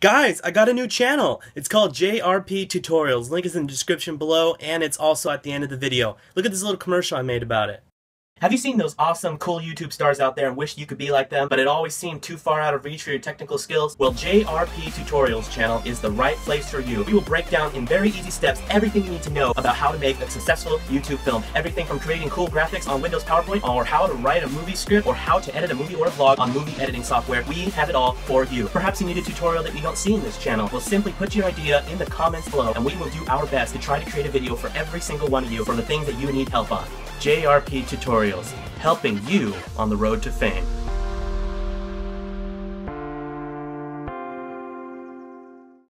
Guys, I got a new channel. It's called JRP Tutorials. Link is in the description below, and it's also at the end of the video. Look at this little commercial I made about it. Have you seen those awesome, cool YouTube stars out there and wish you could be like them, but it always seemed too far out of reach for your technical skills? Well, JRP Tutorials channel is the right place for you. We will break down in very easy steps everything you need to know about how to make a successful YouTube film. Everything from creating cool graphics on Windows PowerPoint, or how to write a movie script, or how to edit a movie or a vlog on movie editing software. We have it all for you. Perhaps you need a tutorial that you don't see in this channel. We'll simply put your idea in the comments below, and we will do our best to try to create a video for every single one of you for the things that you need help on. JRP Tutorials, helping you on the road to fame.